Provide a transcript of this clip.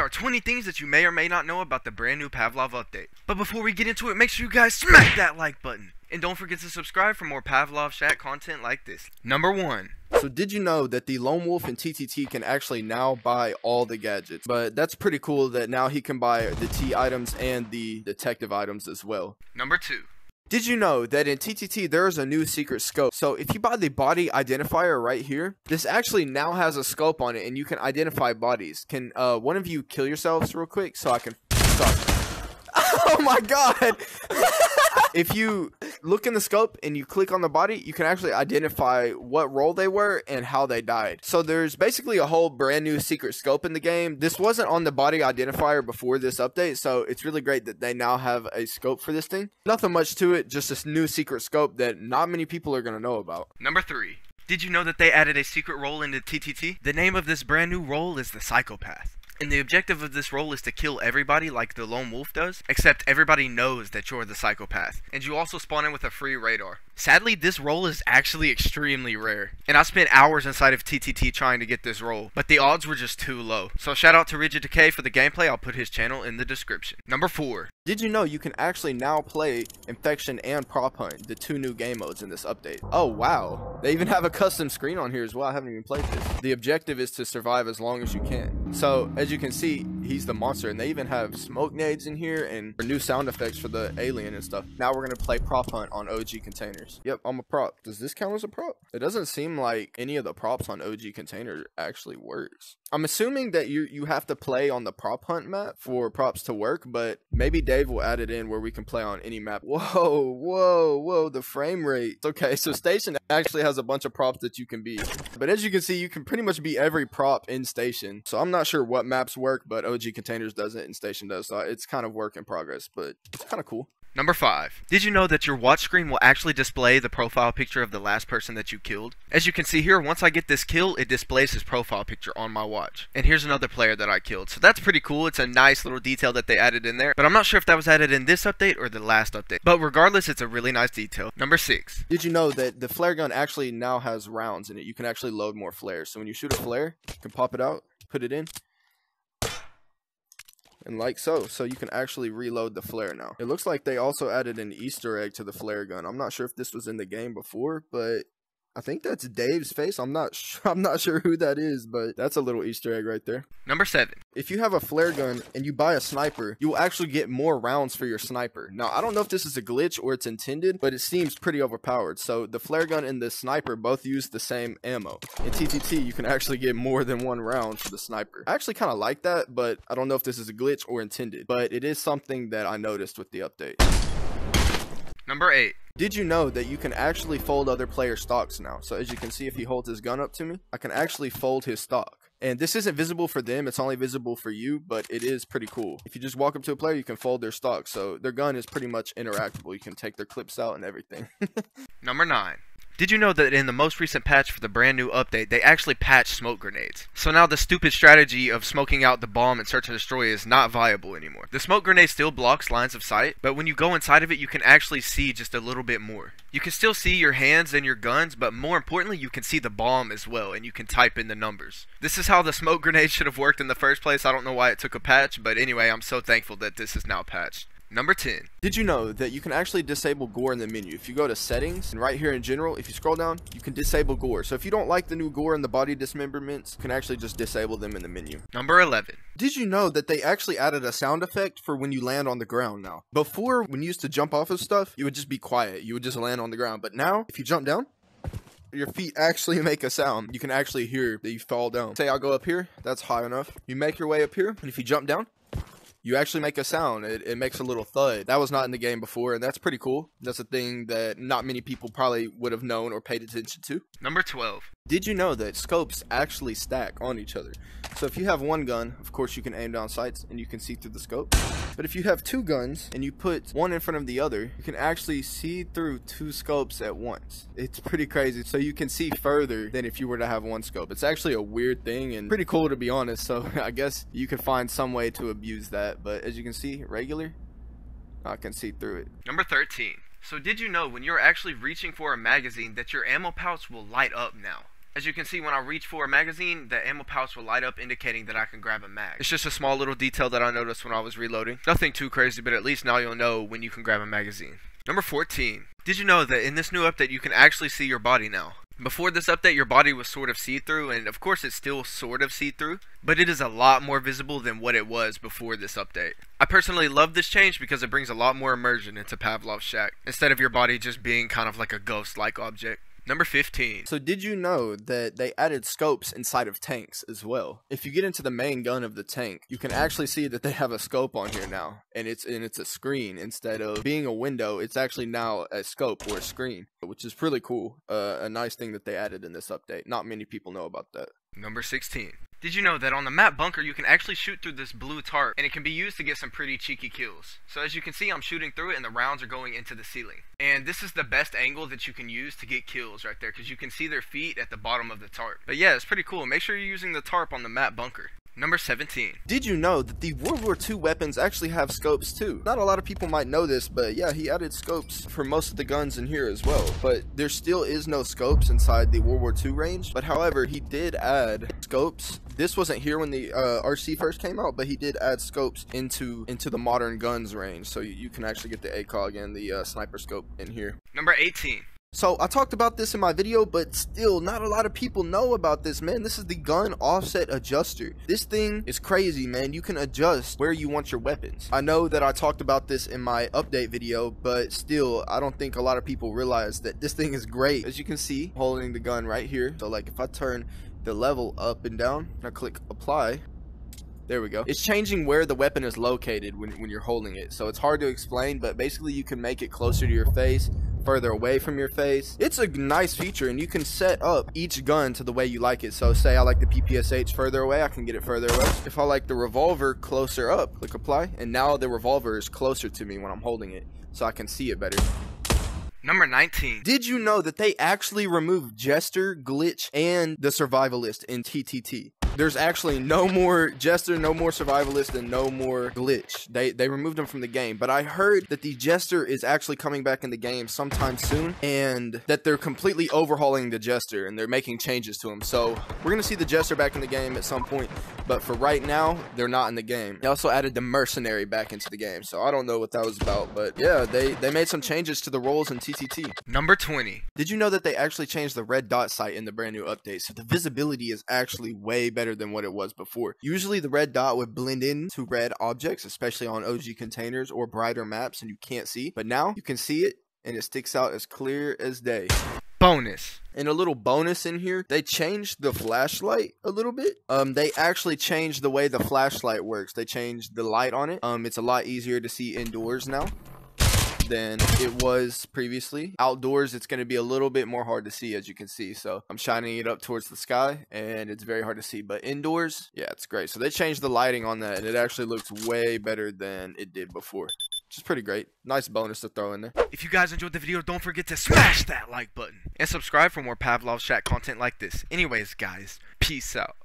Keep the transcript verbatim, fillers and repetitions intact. are twenty things that you may or may not know about the brand new Pavlov update. But before we get into it, make sure you guys smack that like button. And don't forget to subscribe for more Pavlov chat content like this. Number one. So did you know that the Lone Wolf in T T T can actually now buy all the gadgets? But that's pretty cool that now he can buy the T items and the detective items as well. Number two. Did you know that in T T T there is a new secret scope? So if you buy the body identifier right here, this actually now has a scope on it and you can identify bodies. Can uh, one of you kill yourselves real quick so I can stop? Oh my god! If you look in the scope and you click on the body, you can actually identify what role they were and how they died. So there's basically a whole brand new secret scope in the game. This wasn't on the body identifier before this update, so it's really great that they now have a scope for this thing. Nothing much to it, just this new secret scope that not many people are going to know about. Number three. Did you know that they added a secret role into T T T? The name of this brand new role is the Psychopath. And the objective of this role is to kill everybody like the Lone Wolf does, except everybody knows that you're the psychopath, and you also spawn in with a free radar. Sadly, this role is actually extremely rare, and I spent hours inside of T T T trying to get this role, but the odds were just too low. So shout out to Rigid Decay for the gameplay. I'll put his channel in the description. Number four. Did you know you can actually now play Infection and Prop Hunt, the two new game modes in this update? Oh wow, they even have a custom screen on here as well. I haven't even played this. The objective is to survive as long as you can. So as you can see, he's the monster, and they even have smoke nades in here and new sound effects for the alien and stuff. Now we're gonna play Prop Hunt on O G containers. Yep, I'm a prop. Does this count as a prop? It doesn't seem like any of the props on O G container actually works. I'm assuming that you you have to play on the Prop Hunt map for props to work, but maybe Dave will add it in where we can play on any map. Whoa, whoa, whoa, the frame rate. Okay, so Station actually has a bunch of props that you can be, but as you can see, you can pretty much be every prop in Station. So I'm not Not sure what maps work, but O G containers doesn't and Station does, so it's kind of work in progress, but it's kind of cool. Number five. Did you know that your watch screen will actually display the profile picture of the last person that you killed? As you can see here, once I get this kill, it displays his profile picture on my watch. And here's another player that I killed, so that's pretty cool. It's a nice little detail that they added in there, but I'm not sure if that was added in this update or the last update. But regardless, it's a really nice detail. Number six. Did you know that the flare gun actually now has rounds in it? You can actually load more flares. So when you shoot a flare, you can pop it out, put it in, and like so so you can actually reload the flare now. It looks like they also added an Easter egg to the flare gun. I'm not sure if this was in the game before, but I think that's Dave's face. I'm not sh I'm not sure who that is, but that's a little Easter egg right there. Number seven. If you have a flare gun and you buy a sniper, you will actually get more rounds for your sniper. Now, I don't know if this is a glitch or it's intended, but it seems pretty overpowered. So the flare gun and the sniper both use the same ammo. In T T T, you can actually get more than one round for the sniper. I actually kind of like that, but I don't know if this is a glitch or intended, but it is something that I noticed with the update. Number eight. Did you know that you can actually fold other player stocks now? So as you can see, if he holds his gun up to me, I can actually fold his stock. And this isn't visible for them, it's only visible for you, but it is pretty cool. If you just walk up to a player, you can fold their stock. So their gun is pretty much interactable. You can take their clips out and everything. Number nine. Did you know that in the most recent patch for the brand new update, they actually patched smoke grenades? So now the stupid strategy of smoking out the bomb and search and destroy is not viable anymore. The smoke grenade still blocks lines of sight, but when you go inside of it, you can actually see just a little bit more. You can still see your hands and your guns, but more importantly, you can see the bomb as well, and you can type in the numbers. This is how the smoke grenade should have worked in the first place. I don't know why it took a patch, but anyway, I'm so thankful that this is now patched. Number ten. Did you know that you can actually disable gore in the menu? If you go to settings and right here in general, if you scroll down, you can disable gore. So if you don't like the new gore and the body dismemberments, you can actually just disable them in the menu. Number eleven. Did you know that they actually added a sound effect for when you land on the ground now? Before, when you used to jump off of stuff, you would just be quiet. You would just land on the ground. But now, if you jump down, your feet actually make a sound. You can actually hear that you fall down. Say I'll go up here. That's high enough. You make your way up here. And if you jump down, you actually make a sound. It, it makes a little thud. That was not in the game before, and that's pretty cool. That's a thing that not many people probably would have known or paid attention to. Number twelve. Did you know that scopes actually stack on each other? So if you have one gun, of course you can aim down sights and you can see through the scope. But if you have two guns and you put one in front of the other, you can actually see through two scopes at once. It's pretty crazy. So you can see further than if you were to have one scope. It's actually a weird thing and pretty cool, to be honest. So I guess you could find some way to abuse that. But as you can see, regular, I can see through it. Number thirteen. So did you know when you're actually reaching for a magazine that your ammo pouch will light up now? As you can see, when I reach for a magazine, the ammo pouch will light up, indicating that I can grab a mag. It's just a small little detail that I noticed when I was reloading. Nothing too crazy, but at least now you'll know when you can grab a magazine. Number fourteen. Did you know that in this new update, you can actually see your body now? Before this update, your body was sort of see-through, and of course it's still sort of see-through, but it is a lot more visible than what it was before this update. I personally love this change because it brings a lot more immersion into Pavlov's shack, instead of your body just being kind of like a ghost-like object. Number fifteen. So did you know that they added scopes inside of tanks as well? If you get into the main gun of the tank, you can actually see that they have a scope on here now. And it's and it's a screen instead of being a window. It's actually now a scope or a screen, which is pretty cool. Uh, a nice thing that they added in this update. Not many people know about that. Number sixteen. Did you know that on the map bunker, you can actually shoot through this blue tarp, and it can be used to get some pretty cheeky kills? So as you can see, I'm shooting through it and the rounds are going into the ceiling. And this is the best angle that you can use to get kills right there, because you can see their feet at the bottom of the tarp. But yeah, it's pretty cool. Make sure you're using the tarp on the map bunker. Number seventeen. Did you know that the World War Two weapons actually have scopes too? Not a lot of people might know this, but yeah, he added scopes for most of the guns in here as well. But there still is no scopes inside the World War Two range. But however, he did add scopes. This wasn't here when the uh, R C first came out, but he did add scopes into into the modern guns range. So you, you can actually get the A C O G and the uh, sniper scope in here. Number eighteen. So I talked about this in my video, but still not a lot of people know about this, man. This is the gun offset adjuster. This thing is crazy, man. You can adjust where you want your weapons. I know that I talked about this in my update video, but still I don't think a lot of people realize that this thing is great. As you can see, holding the gun right here. So like if I turn the level up and down and I click apply, there we go. It's changing where the weapon is located when, when you're holding it. So it's hard to explain, but basically you can make it closer to your face, further away from your face. It's a nice feature, and you can set up each gun to the way you like it. So say I like the P P S H further away, I can get it further away. If I like the revolver closer up, click apply, and now the revolver is closer to me when I'm holding it, so I can see it better. Number nineteen. Did you know that they actually removed Jester, Glitch, and the Survivalist in T T T? There's actually no more Jester, no more Survivalist, and no more Glitch. They they removed them from the game, but I heard that the Jester is actually coming back in the game sometime soon, and that they're completely overhauling the Jester, and they're making changes to him. So we're going to see the Jester back in the game at some point, but for right now, they're not in the game. They also added the Mercenary back into the game, so I don't know what that was about, but yeah, they, they made some changes to the roles in T T T. Number twenty. Did you know that they actually changed the red dot sight in the brand new update, so the visibility is actually way better Better than what it was before? Usually the red dot would blend in to red objects, especially on O G containers or brighter maps, and you can't see, but now you can see it and it sticks out as clear as day. Bonus. And a little bonus in here, they changed the flashlight a little bit. Um, they actually changed the way the flashlight works. They changed the light on it. Um, it's a lot easier to see indoors now than it was previously. Outdoors, it's going to be a little bit more hard to see, as you can see. So I'm shining it up towards the sky and it's very hard to see, but indoors, yeah, it's great. So they changed the lighting on that and it actually looks way better than it did before, which is pretty great. Nice bonus to throw in there. If you guys enjoyed the video, don't forget to smash that like button and subscribe for more Pavlov Shack content like this. Anyways, guys, peace out.